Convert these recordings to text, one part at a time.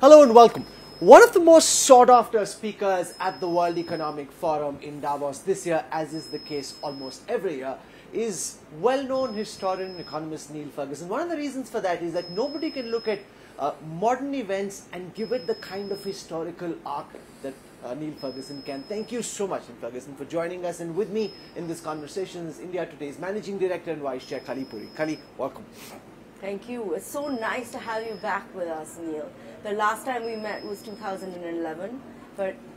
Hello and welcome. One of the most sought-after speakers at the World Economic Forum in Davos this year, as is the case almost every year, is well-known historian and economist Niall Ferguson. One of the reasons for that is that nobody can look at modern events and give it the kind of historical arc that Niall Ferguson can. Thank you so much, Niall Ferguson, for joining us. And with me in this conversation is India Today's Managing Director and Vice Chair, Kali Puri. Kali, welcome. Thank you. It's so nice to have you back with us, Neil. The last time we met was 2011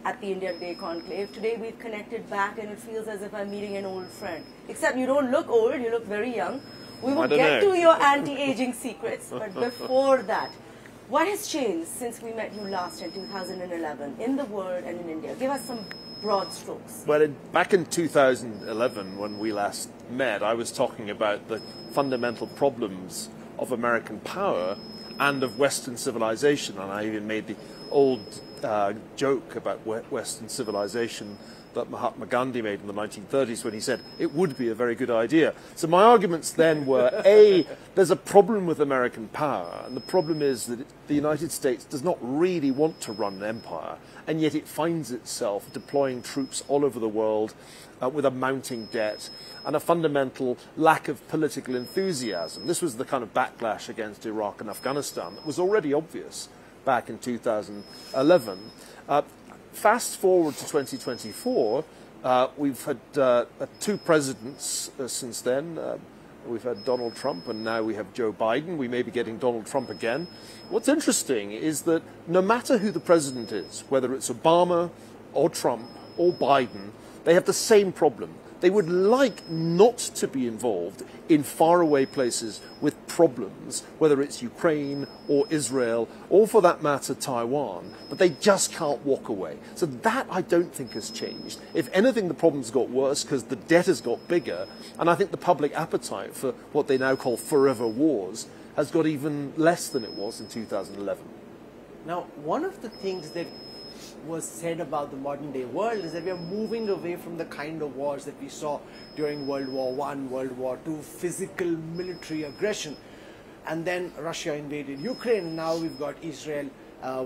at the India Today conclave. Today we've connected back and it feels as if I'm meeting an old friend. Except you don't look old, you look very young. We will get to your anti-aging secrets, but before that, what has changed since we met you last in 2011 in the world and in India? Give us some broad strokes. Well, back in 2011 when we last met, I was talking about the fundamental problems of American power and of Western civilization, and I even made the old joke about Western civilization that Mahatma Gandhi made in the 1930s when he said it would be a very good idea. So my arguments then were, A, there's a problem with American power, and the problem is that the United States does not really want to run an empire, and yet it finds itself deploying troops all over the world with a mounting debt and a fundamental lack of political enthusiasm. This was the kind of backlash against Iraq and Afghanistan that was already obvious back in 2011. Fast forward to 2024, we've had two presidents since then. We've had Donald Trump and now we have Joe Biden. We may be getting Donald Trump again. What's interesting is that no matter who the president is, whether it's Obama or Trump or Biden, they have the same problem. They would like not to be involved in faraway places with problems, whether it's Ukraine or Israel, or for that matter, Taiwan, but they just can't walk away. So that I don't think has changed. If anything, the problem's got worse because the debt has got bigger, and I think the public appetite for what they now call forever wars has got even less than it was in 2011. Now, one of the things that was said about the modern day world is that we are moving away from the kind of wars that we saw during World War I, World War II, physical military aggression. And then Russia invaded Ukraine, and now we've got Israel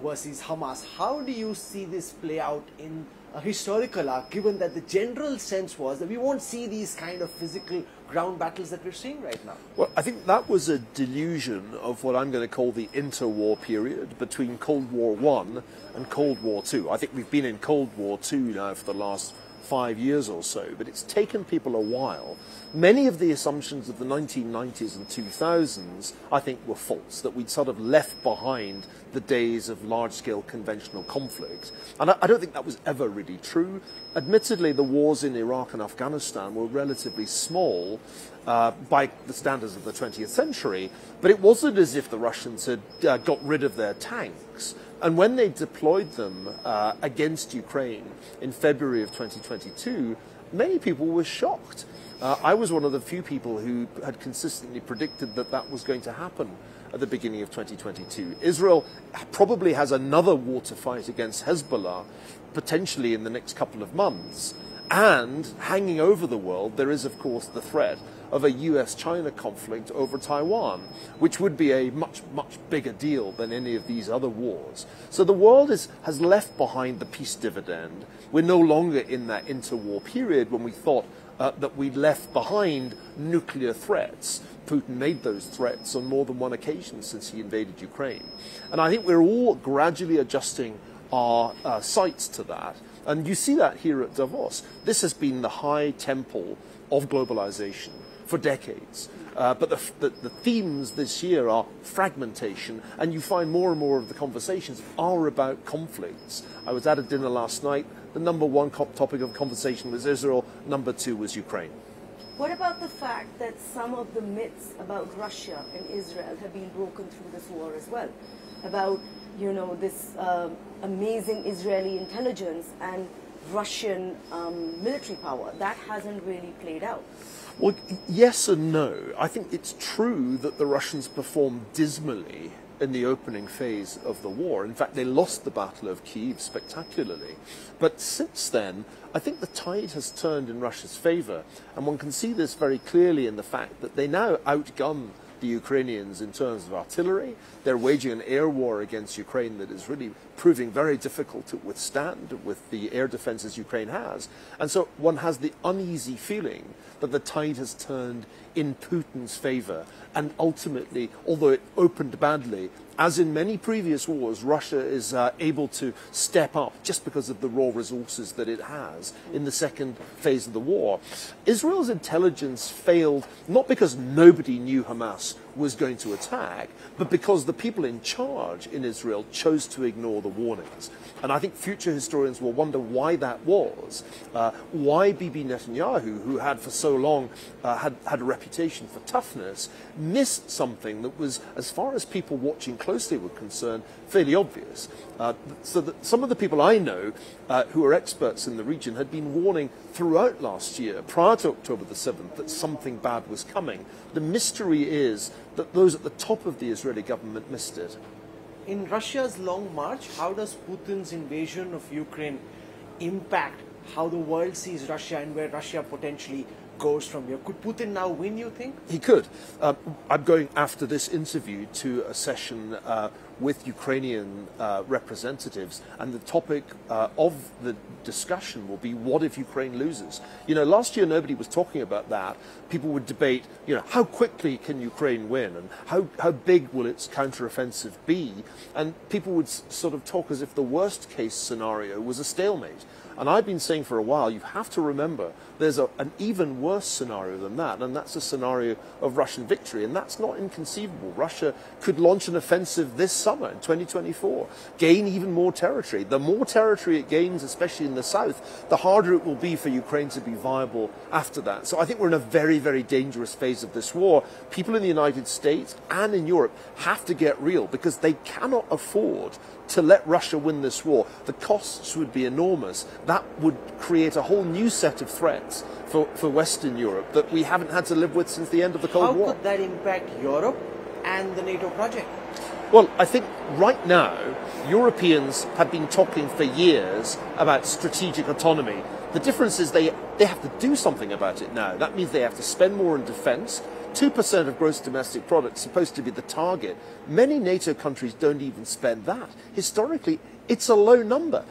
versus Hamas. How do you see this play out in a historical arc, given that the general sense was that we won't see these kind of physical ground battles that we're seeing right now? Well, I think that was a delusion of what I'm going to call the interwar period between Cold War I and Cold War II. I think we've been in Cold War II now for the last 5 years or so, but it's taken people a while. Many of the assumptions of the 1990s and 2000s, I think, were false, that we'd sort of left behind the days of large-scale conventional conflict. And I don't think that was ever really true. Admittedly, the wars in Iraq and Afghanistan were relatively small by the standards of the 20th century, but it wasn't as if the Russians had got rid of their tanks. And when they deployed them against Ukraine in February of 2022, many people were shocked. I was one of the few people who had consistently predicted that that was going to happen at the beginning of 2022. Israel probably has another war to fight against Hezbollah, potentially in the next couple of months. And hanging over the world, there is, of course, the threat of a US-China conflict over Taiwan, which would be a much, much bigger deal than any of these other wars. So the world has left behind the peace dividend. We're no longer in that interwar period when we thought that we left behind nuclear threats. Putin made those threats on more than one occasion since he invaded Ukraine. And I think we're all gradually adjusting our sights to that. And you see that here at Davos. This has been the high temple of globalization for decades. But the themes this year are fragmentation, and you find more and more of the conversations are about conflicts. I was at a dinner last night. The number one topic of conversation was Israel. Number two was Ukraine. What about the fact that some of the myths about Russia and Israel have been broken through this war as well? About, you know, this amazing Israeli intelligence and Russian military power. That hasn't really played out. Well, yes and no. I think it's true that the Russians performed dismally in the opening phase of the war. In fact, they lost the Battle of Kyiv spectacularly. But since then, I think the tide has turned in Russia's favor. And one can see this very clearly in the fact that they now outgun the Ukrainians in terms of artillery. They're waging an air war against Ukraine that is really proving very difficult to withstand with the air defenses Ukraine has. And so one has the uneasy feeling that the tide has turned in Putin's favor. And ultimately, although it opened badly, as in many previous wars, Russia is able to step up just because of the raw resources that it has in the second phase of the war. Israel's intelligence failed not because nobody knew Hamas was going to attack, but because the people in charge in Israel chose to ignore the warnings. And I think future historians will wonder why that was, why Bibi Netanyahu, who had for so long had a reputation for toughness, missed something that was, as far as people watching closely were concerned, fairly obvious. So that some of the people I know who are experts in the region had been warning throughout last year, prior to October the 7th, that something bad was coming. The mystery is that those at the top of the Israeli government missed it. In Russia's long march, how does Putin's invasion of Ukraine impact how the world sees Russia and where Russia potentially goes from here? Could Putin now win, you think? He could. I'm going after this interview to a session with Ukrainian representatives, and the topic of the discussion will be, what if Ukraine loses? You know, last year nobody was talking about that. People would debate, you know, how quickly can Ukraine win, and how big will its counteroffensive be? And people would sort of talk as if the worst case scenario was a stalemate. And I've been saying for a while, you have to remember there's an even worse scenario than that, and that's a scenario of Russian victory, and that's not inconceivable. Russia could launch an offensive this summer in 2024, gain even more territory. The more territory it gains, especially in the south, the harder it will be for Ukraine to be viable after that. So I think we're in a very, very dangerous phase of this war. People in the United States and in Europe have to get real, because they cannot afford to let Russia win this war. The costs would be enormous. That would create a whole new set of threats for Western Europe that we haven't had to live with since the end of the Cold War. How could that impact Europe and the NATO project? Well, I think right now, Europeans have been talking for years about strategic autonomy. The difference is they have to do something about it now. That means they have to spend more on defense. 2% of gross domestic product is supposed to be the target. Many NATO countries don't even spend that. Historically, it's a low number.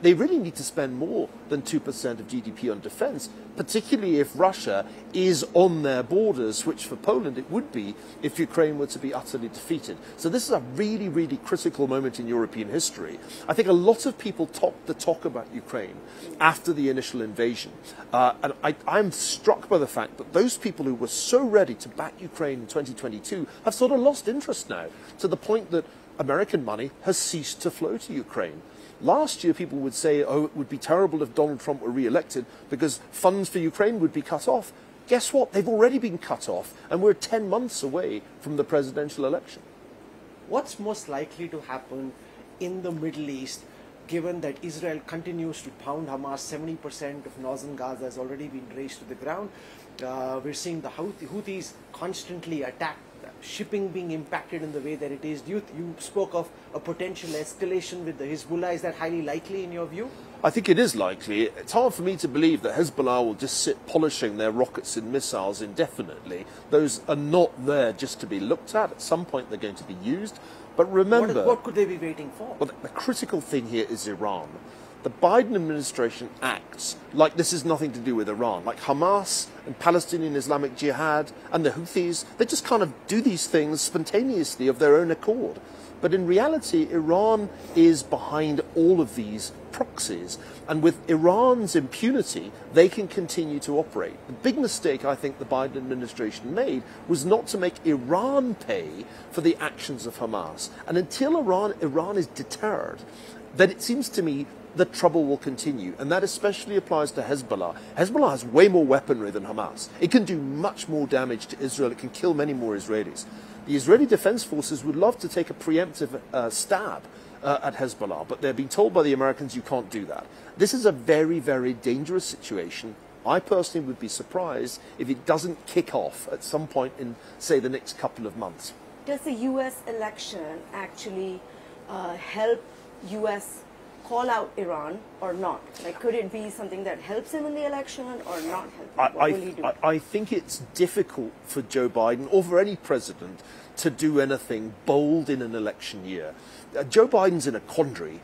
They really need to spend more than 2% of GDP on defense, particularly if Russia is on their borders, which for Poland it would be if Ukraine were to be utterly defeated. So this is a really, really critical moment in European history. I think a lot of people talked the talk about Ukraine after the initial invasion. And I'm struck by the fact that those people who were so ready to back Ukraine in 2022 have sort of lost interest now, to the point that American money has ceased to flow to Ukraine. Last year, people would say, oh, it would be terrible if Donald Trump were re-elected because funds for Ukraine would be cut off. Guess what? They've already been cut off, and we're 10 months away from the presidential election. What's most likely to happen in the Middle East, given that Israel continues to pound Hamas? 70% of northern Gaza has already been razed to the ground. We're seeing the Houthis constantly attack, shipping being impacted in the way that it is. You spoke of a potential escalation with the Hezbollah. Is that highly likely in your view? I think it is likely. It's hard for me to believe that Hezbollah will just sit polishing their rockets and missiles indefinitely. Those are not there just to be looked at. At some point they're going to be used. But remember... What could they be waiting for? Well, the critical thing here is Iran. The Biden administration acts like this is nothing to do with Iran, like Hamas and Palestinian Islamic Jihad and the Houthis. They just kind of do these things spontaneously of their own accord. But in reality, Iran is behind all of these proxies. And with Iran's impunity, they can continue to operate. The big mistake I think the Biden administration made was not to make Iran pay for the actions of Hamas. And until Iran is deterred, then it seems to me the trouble will continue, and that especially applies to Hezbollah. Hezbollah has way more weaponry than Hamas. It can do much more damage to Israel. It can kill many more Israelis. The Israeli Defense Forces would love to take a preemptive stab at Hezbollah, but they're being told by the Americans, you can't do that. This is a very, very dangerous situation. I personally would be surprised if it doesn't kick off at some point in, say, the next couple of months. Does the U.S. election actually help U.S. call out Iran or not? Like, could it be something that helps him in the election or not help him? What will he do? I think it's difficult for Joe Biden or for any president to do anything bold in an election year. Joe Biden's in a quandary.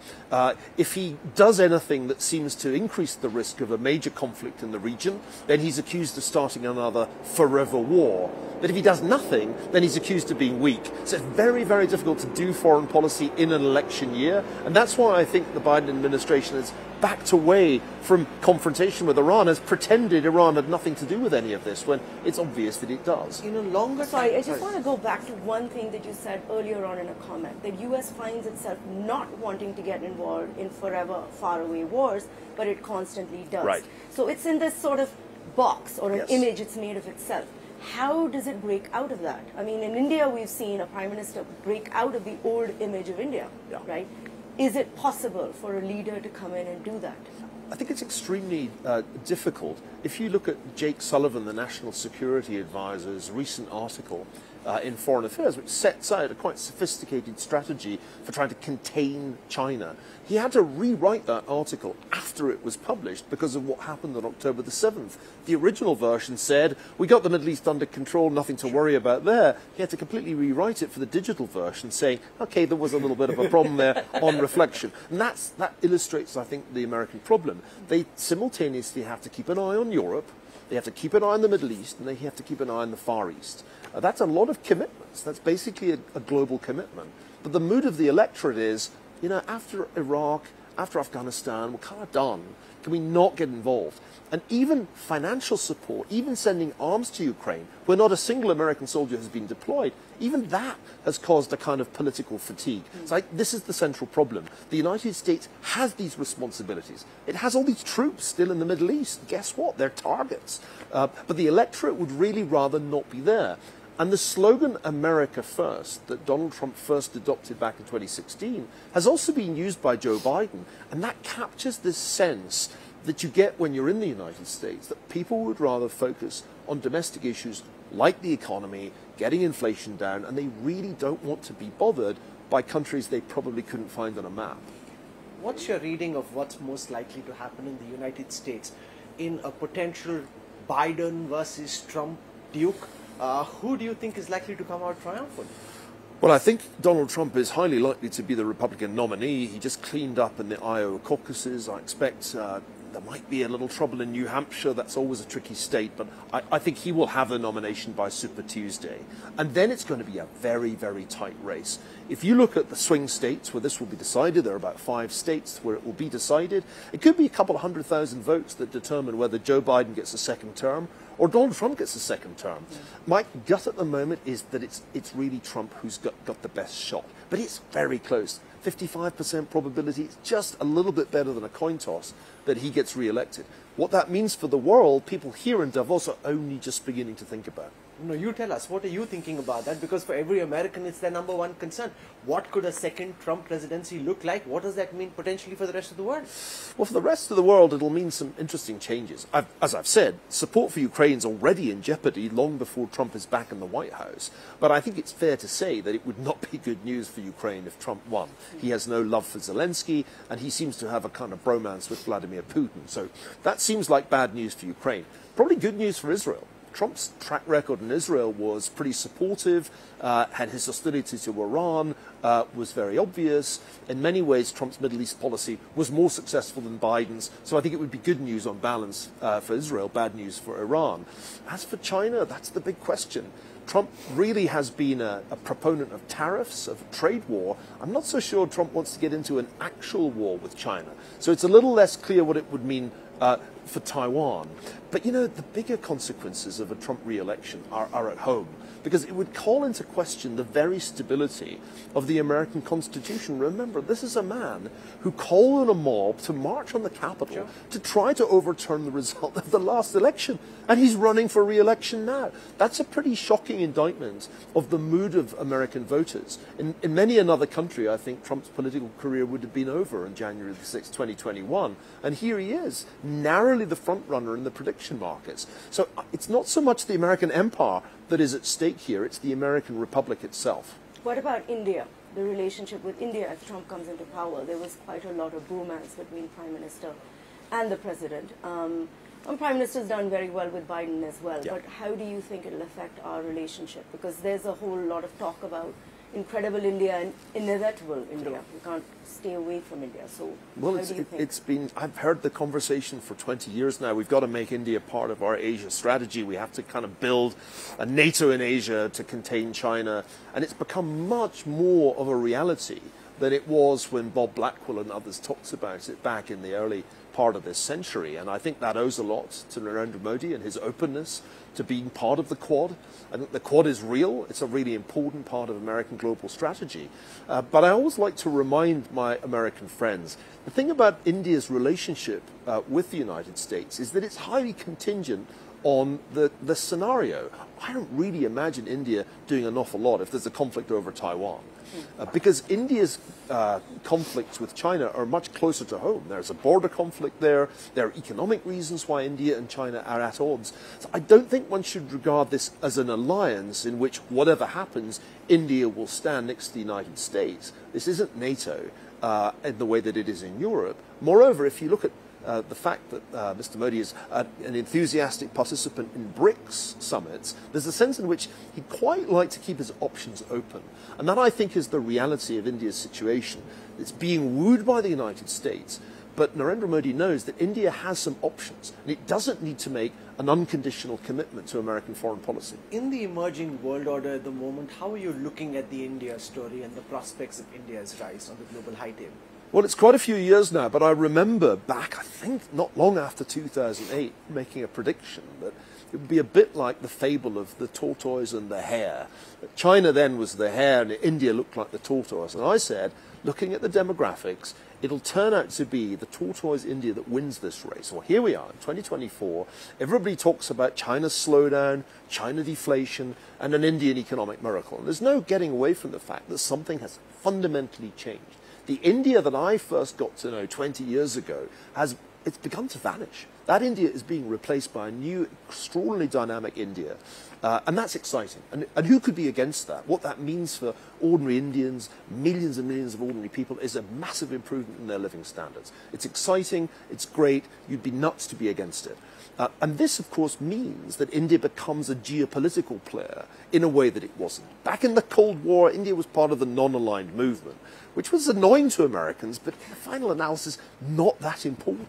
If he does anything that seems to increase the risk of a major conflict in the region, then he's accused of starting another forever war. But if he does nothing, then he's accused of being weak. So it's very, very difficult to do foreign policy in an election year. And that's why I think the Biden administration has backed away from confrontation with Iran, has pretended Iran had nothing to do with any of this, when it's obvious that it does. In a longer time, I just want to go back to one thing that you said earlier on in a comment, that U.S. finds itself not wanting to get involved in forever faraway wars, but it constantly does. Right. So it's in this sort of box or an image it's made of itself. How does it break out of that? I mean, in India, we've seen a prime minister break out of the old image of India, right? Is it possible for a leader to come in and do that? I think it's extremely difficult. If you look at Jake Sullivan, the National Security Advisor's recent article in Foreign Affairs, which sets out a quite sophisticated strategy for trying to contain China, he had to rewrite that article after it was published because of what happened on October the 7th. The original version said, we got the Middle East under control, nothing to worry about there. He had to completely rewrite it for the digital version, saying, okay, there was a little bit of a problem there on reflection. And that illustrates, I think, the American problem. They simultaneously have to keep an eye on Europe, they have to keep an eye on the Middle East, and they have to keep an eye on the Far East. That's a lot of commitments. That's basically a global commitment. But the mood of the electorate is, you know, after Iraq, after Afghanistan, we're kind of done. Can we not get involved? And even financial support, even sending arms to Ukraine, where not a single American soldier has been deployed, even that has caused a kind of political fatigue. So this is the central problem. The United States has these responsibilities. It has all these troops still in the Middle East. Guess what? They're targets. But the electorate would really rather not be there. And the slogan, America First, that Donald Trump first adopted back in 2016, has also been used by Joe Biden. And that captures this sense that you get when you're in the United States, that people would rather focus on domestic issues like the economy, getting inflation down, and they really don't want to be bothered by countries they probably couldn't find on a map. What's your reading of what's most likely to happen in the United States in a potential Biden versus Trump duke? Who do you think is likely to come out triumphant? Well, I think Donald Trump is highly likely to be the Republican nominee. He just cleaned up in the Iowa caucuses. I expect there might be a little trouble in New Hampshire. That's always a tricky state. But I think he will have the nomination by Super Tuesday. And then it's going to be a very, very tight race. If you look at the swing states where this will be decided, there are about 5 states where it will be decided. It could be a couple 100,000 votes that determine whether Joe Biden gets a second term or Donald Trump gets a second term. My gut at the moment is that it's really Trump who's got the best shot. But it's very close. 55% probability, it's just a little bit better than a coin toss that he gets re-elected. What that means for the world, people here in Davos are only just beginning to think about. No, you tell us, what are you thinking about that? Because for every American, it's their #1 concern. What could a second Trump presidency look like? What does that mean potentially for the rest of the world? Well, for the rest of the world, it'll mean some interesting changes. As I've said, support for Ukraine's already in jeopardy long before Trump is back in the White House. But I think it's fair to say that it would not be good news for Ukraine if Trump won. He has no love for Zelensky, and he seems to have a kind of bromance with Vladimir Putin. So that seems like bad news for Ukraine. Probably good news for Israel. Trump's track record in Israel was pretty supportive, had his hostility to Iran, was very obvious. In many ways, Trump's Middle East policy was more successful than Biden's. So I think it would be good news on balance for Israel, bad news for Iran. As for China, that's the big question. Trump really has been a proponent of tariffs, of a trade war. I'm not so sure Trump wants to get into an actual war with China. So it's a little less clear what it would mean for Taiwan. But, you know, the bigger consequences of a Trump re-election are at home, because it would call into question the very stability of the American Constitution. Remember, this is a man who called on a mob to march on the Capitol to try to overturn the result of the last election, and he's running for re-election now. That's a pretty shocking indictment of the mood of American voters. In many another country, I think Trump's political career would have been over on January the 6th, 2021, and here he is, narrowly the front runner in the prediction markets. So it's not so much the American empire that is at stake here, it's the American republic itself. What about India? the relationship with India if Trump comes into power. There was quite a lot of bromance between Prime Minister and the President. And Prime Minister's done very well with Biden as well. Yeah. But how do you think it'll affect our relationship? Because there's a whole lot of talk about incredible India and inevitable India. We can't stay away from India. So well, I've heard the conversation for 20 years now. We've got to make India part of our Asia strategy. We have to kind of build a NATO in Asia to contain China. And it's become much more of a reality than it was when Bob Blackwell and others talked about it back in the early part of this century. And I think that owes a lot to Narendra Modi and his openness to being part of the Quad. I think the Quad is real. It's a really important part of American global strategy. But I always like to remind my American friends, the thing about India's relationship with the United States is that it's highly contingent on the scenario. I don't really imagine India doing an awful lot if there's a conflict over Taiwan. Because India's conflicts with China are much closer to home. There's a border conflict there. There are economic reasons why India and China are at odds. So I don't think one should regard this as an alliance in which whatever happens, India will stand next to the United States. This isn't NATO in the way that it is in Europe. Moreover, if you look at the fact that Mr. Modi is an enthusiastic participant in BRICS summits, there's a sense in which he'd quite like to keep his options open. And that, I think, is the reality of India's situation. It's being wooed by the United States, but Narendra Modi knows that India has some options, and it doesn't need to make an unconditional commitment to American foreign policy. In the emerging world order at the moment, how are you looking at the India story and the prospects of India's rise on the global high table? Well, it's quite a few years now, but I remember back, I think, not long after 2008, making a prediction that it would be a bit like the fable of the tortoise and the hare. China then was the hare and India looked like the tortoise. And I said, looking at the demographics, it'll turn out to be the tortoise India that wins this race. Well, here we are in 2024. Everybody talks about China's slowdown, China deflation, and an Indian economic miracle. And there's no getting away from the fact that something has fundamentally changed. The India that I first got to know 20 years ago it's begun to vanish. That India is being replaced by a new, extraordinarily dynamic India. And that's exciting. And who could be against that? What that means for ordinary Indians, millions and millions of ordinary people, is a massive improvement in their living standards. It's exciting. It's great. You'd be nuts to be against it. And this, of course, means that India becomes a geopolitical player in a way that it wasn't. Back in the Cold War, India was part of the non-aligned movement, which was annoying to Americans, but in the final analysis, not that important.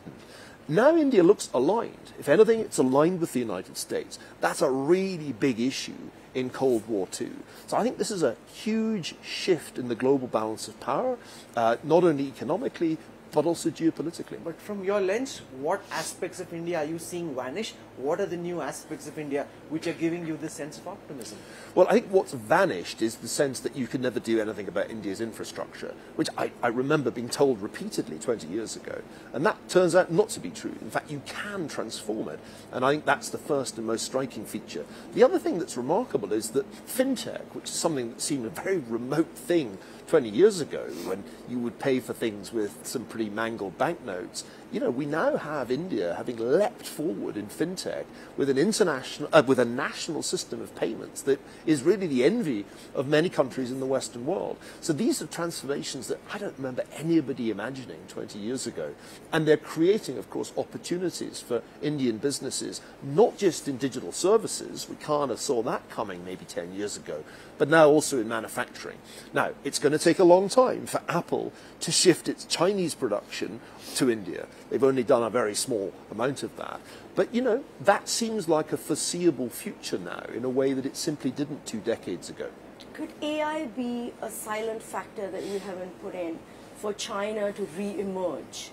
Now India looks aligned. If anything, it's aligned with the United States. That's a really big issue in Cold War II. So I think this is a huge shift in the global balance of power, not only economically, but also geopolitically. But from your lens, what aspects of India are you seeing vanish? What are the new aspects of India which are giving you this sense of optimism? Well, I think what's vanished is the sense that you can never do anything about India's infrastructure, which I remember being told repeatedly 20 years ago. And that turns out not to be true. In fact, you can transform it. And I think that's the first and most striking feature. The other thing that's remarkable is that fintech, which is something that seemed a very remote thing 20 years ago, when you would pay for things with some pretty mangled banknotes, you know, we now have India having leapt forward in fintech with an international, with a national system of payments that is really the envy of many countries in the Western world. So these are transformations that I don't remember anybody imagining 20 years ago, and they're creating, of course, opportunities for Indian businesses, not just in digital services. We kind of saw that coming maybe 10 years ago, but now also in manufacturing. Now, it's going to take a long time for Apple to shift its Chinese production to India. They've only done a very small amount of that. But, you know, that seems like a foreseeable future now in a way that it simply didn't 2 decades ago. Could AI be a silent factor that we haven't put in for China to re-emerge?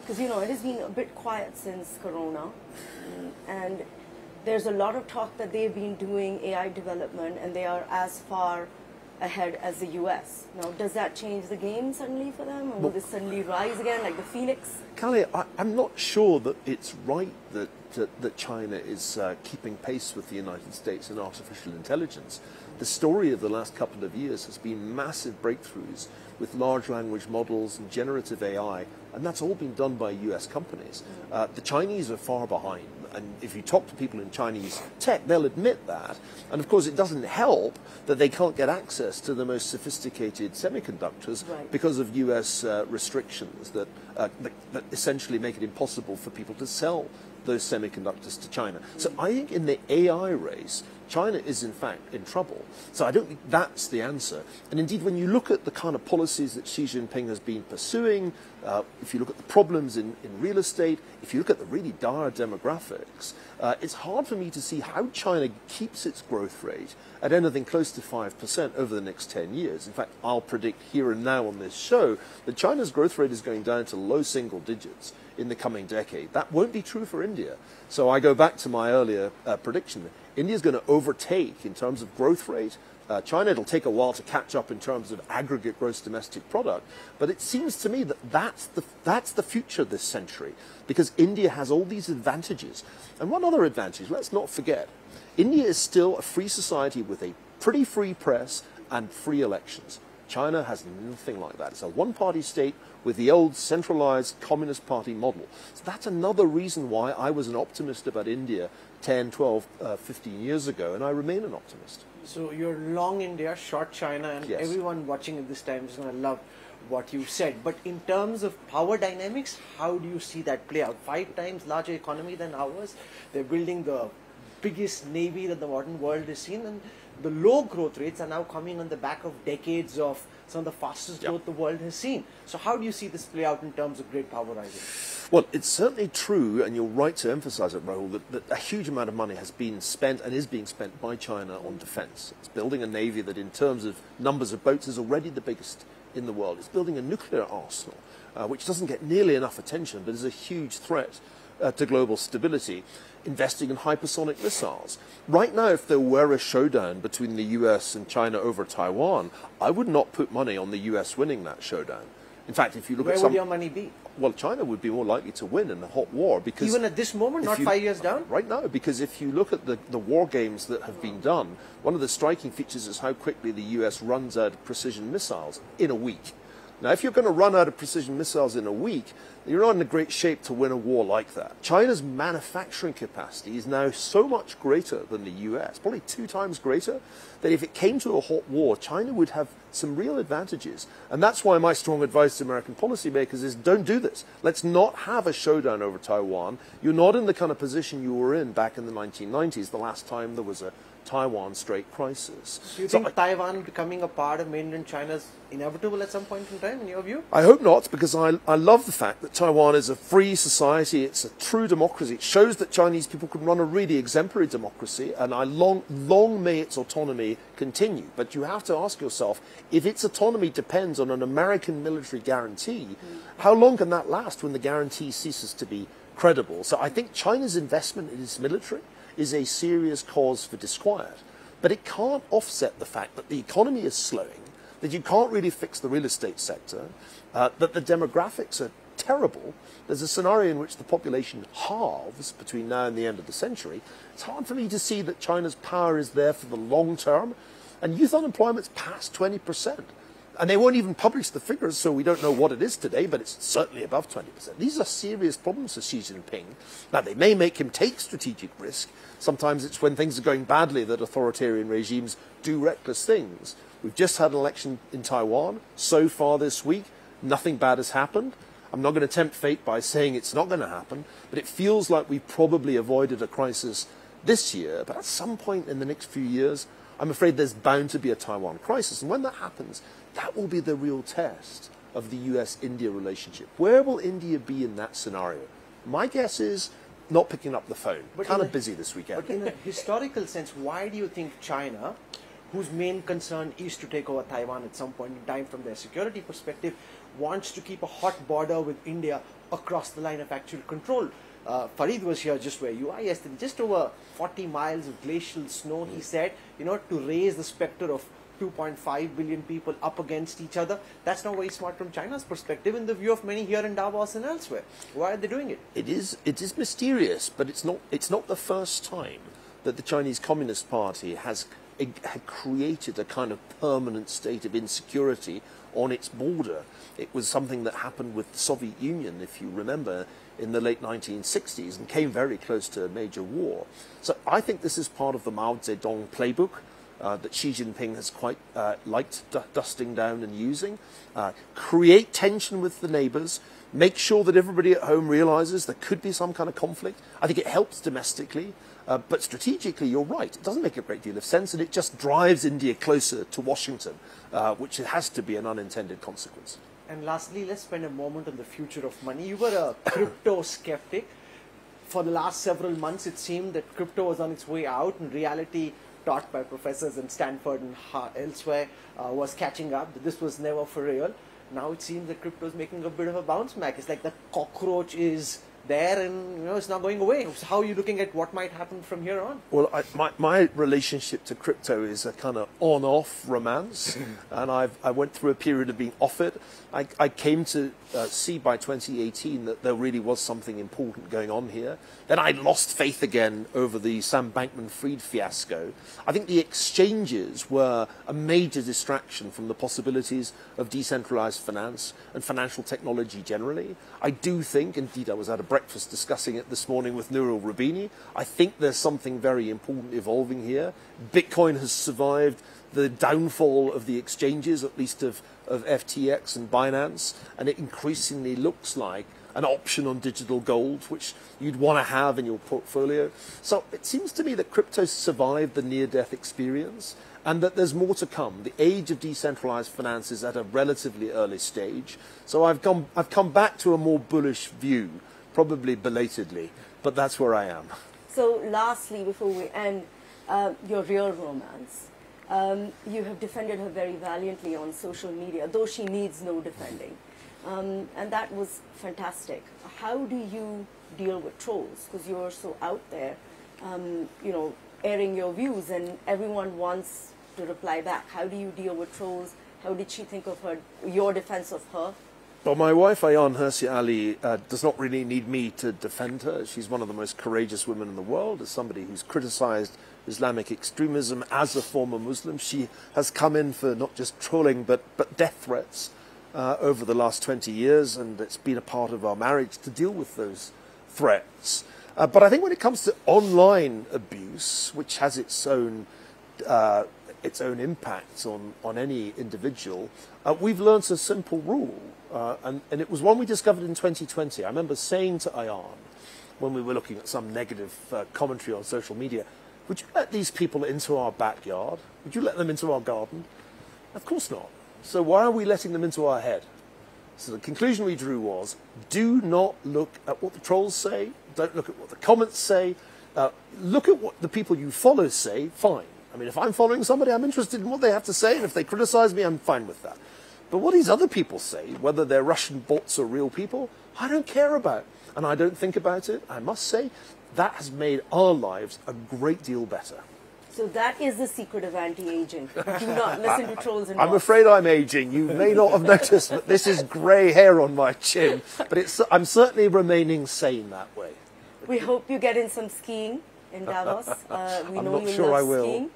Because, you know, it has been a bit quiet since Corona. And there's a lot of talk that they've been doing AI development and they are as far ahead as the US. Now, does that change the game suddenly for them? Or will this suddenly rise again like the phoenix? Kali, I'm not sure that it's right that China is keeping pace with the United States in artificial intelligence. The story of the last couple of years has been massive breakthroughs with large language models and generative AI, and that's all been done by US companies. The Chinese are far behind. And if you talk to people in Chinese tech, they'll admit that. And of course, it doesn't help that they can't get access to the most sophisticated semiconductors because of US restrictions that essentially make it impossible for people to sell those semiconductors to China. So I think in the AI race, China is in fact in trouble. So I don't think that's the answer. And indeed, when you look at the kind of policies that Xi Jinping has been pursuing, if you look at the problems in real estate, if you look at the really dire demographics, it's hard for me to see how China keeps its growth rate at anything close to 5% over the next 10 years. In fact, I'll predict here and now on this show that China's growth rate is going down to low single digits in the coming decade. That won't be true for India. So I go back to my earlier prediction. India's going to overtake in terms of growth rate. China, it'll take a while to catch up in terms of aggregate gross domestic product. But it seems to me that that's the future this century, because India has all these advantages. And one other advantage, let's not forget, India is still a free society with a pretty free press and free elections. China has nothing like that. It's a one-party state with the old centralized Communist Party model. So that's another reason why I was an optimist about India 10, 12, 15 years ago, and I remain an optimist. So you're long India, short China, and everyone watching at this time is going to love what you said. But in terms of power dynamics, how do you see that play out? 5 times larger economy than ours. They're building the biggest navy that the modern world has seen, and the low growth rates are now coming on the back of decades of some of the fastest growth the world has seen. So how do you see this play out in terms of great power rising? Well, it's certainly true, and you're right to emphasize it, Rahul, that a huge amount of money has been spent and is being spent by China on defense. It's building a navy that in terms of numbers of boats is already the biggest in the world. It's building a nuclear arsenal, which doesn't get nearly enough attention, but is a huge threat to global stability, investing in hypersonic missiles. Right now, if there were a showdown between the US and China over Taiwan, I would not put money on the US winning that showdown. In fact, if you look at some... Where would your money be? Well, China would be more likely to win in a hot war because... Even at this moment, not 5 years down? Right now, because if you look at the war games that have been done, one of the striking features is how quickly the US runs out of precision missiles in a week. Now, if you're going to run out of precision missiles in a week, you're not in a great shape to win a war like that. China's manufacturing capacity is now so much greater than the US, probably 2 times greater, that if it came to a hot war, China would have some real advantages. And that's why my strong advice to American policymakers is don't do this. Let's not have a showdown over Taiwan. You're not in the kind of position you were in back in the 1990s, the last time there was a Taiwan Strait crisis. Do you think Taiwan becoming a part of mainland China is inevitable at some point in time, in your view? I hope not, because I love the fact that Taiwan is a free society. It's a true democracy. It shows that Chinese people can run a really exemplary democracy, and I long may its autonomy continue. But you have to ask yourself, if its autonomy depends on an American military guarantee, how long can that last when the guarantee ceases to be credible? So I think China's investment in its military is a serious cause for disquiet. But it can't offset the fact that the economy is slowing, that you can't really fix the real estate sector, that the demographics are terrible. There's a scenario in which the population halves between now and the end of the century. It's hard for me to see that China's power is there for the long term. And youth unemployment's past 20%. And they won't even publish the figures, so we don't know what it is today, but it's certainly above 20%. These are serious problems for Xi Jinping. Now, they may make him take strategic risk. Sometimes it's when things are going badly that authoritarian regimes do reckless things. We've just had an election in Taiwan. So far this week, nothing bad has happened. I'm not going to tempt fate by saying it's not going to happen, but it feels like we've probably avoided a crisis this year. But at some point in the next few years, I'm afraid there's bound to be a Taiwan crisis. And when that happens, that will be the real test of the US-India relationship. Where will India be in that scenario? My guess is not picking up the phone. But kind of busy this weekend. But in a historical sense, why do you think China, whose main concern is to take over Taiwan at some point in time from their security perspective, wants to keep a hot border with India across the line of actual control? Farid was here just where you are yesterday, just over 40 miles of glacial snow, he said, you know, to raise the specter of 2.5 billion people up against each other. That's not very smart from China's perspective in the view of many here in Davos and elsewhere. Why are they doing it? It is mysterious, but it's not the first time that the Chinese Communist Party has created a kind of permanent state of insecurity on its border. It was something that happened with the Soviet Union, if you remember, in the late 1960s, and came very close to a major war. So I think this is part of the Mao Zedong playbook that Xi Jinping has quite liked dusting down and using. Create tension with the neighbors, make sure that everybody at home realizes there could be some kind of conflict. I think it helps domestically, but strategically, you're right. It doesn't make a great deal of sense, and it just drives India closer to Washington, which has to be an unintended consequence. And lastly, let's spend a moment on the future of money. You were a crypto skeptic. For the last several months, it seemed that crypto was on its way out, and reality taught by professors in Stanford and elsewhere was catching up, that this was never for real. Now it seems that crypto is making a bit of a bounce back. It's like the cockroach is there and, you know, it's not going away. So how are you looking at what might happen from here on? Well, my relationship to crypto is a kind of on-off romance. And I went through a period of being off it. I came to see by 2018 that there really was something important going on here. Then I lost faith again over the Sam Bankman-Fried fiasco. I think the exchanges were a major distraction from the possibilities of decentralized finance and financial technology generally. I do think, indeed I was at a breakfast discussing it this morning with Nouriel Roubini, I think there's something very important evolving here. Bitcoin has survived the downfall of the exchanges, at least of FTX and Binance, and it increasingly looks like an option on digital gold, which you'd want to have in your portfolio. So it seems to me that crypto survived the near-death experience, and that there's more to come. The age of decentralized finance is at a relatively early stage. So I've come back to a more bullish view, probably belatedly, but that's where I am. So lastly, before we end, your real romance. You have defended her very valiantly on social media, though she needs no defending. And that was fantastic. How do you deal with trolls? Because you're so out there, you know, airing your views, and everyone wants to reply back. How do you deal with trolls? How did she think of her, your defense of her? Well, my wife, Ayaan Hirsi Ali, does not really need me to defend her. She's one of the most courageous women in the world. As somebody who's criticized Islamic extremism, as a former Muslim, she has come in for not just trolling, but death threats over the last 20 years. And it's been a part of our marriage to deal with those threats. But I think when it comes to online abuse, which has its own impact on any individual, we've learned a simple rule, and it was one we discovered in 2020. I remember saying to Ayaan, when we were looking at some negative commentary on social media, would you let these people into our backyard? Would you let them into our garden? Of course not. So why are we letting them into our head? So the conclusion we drew was, do not look at what the trolls say, don't look at what the comments say, look at what the people you follow say, fine. I mean, if I'm following somebody, I'm interested in what they have to say, and if they criticize me, I'm fine with that. But what these other people say, whether they're Russian bots or real people, I don't care about, and I don't think about it. I must say, that has made our lives a great deal better. So that is the secret of anti-aging. Do not listen to trolls and bots. I'm afraid I'm aging. You may not have noticed, but this is grey hair on my chin. But I'm certainly remaining sane that way. We hope you get in some skiing in Davos. I'm not sure I will. Skiing.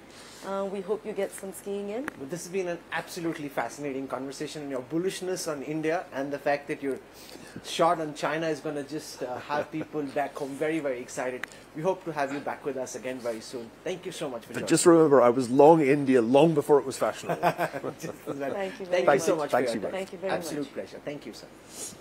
We hope you get some skiing in. Well, this has been an absolutely fascinating conversation, and your bullishness on India and the fact that you're short on China is going to just have people back home very, very excited. We hope to have you back with us again very soon. Thank you so much for joining. But just remember, I was long India long before it was fashionable. Thank you so much. Thank you very much. Absolute pleasure. Thank you, sir.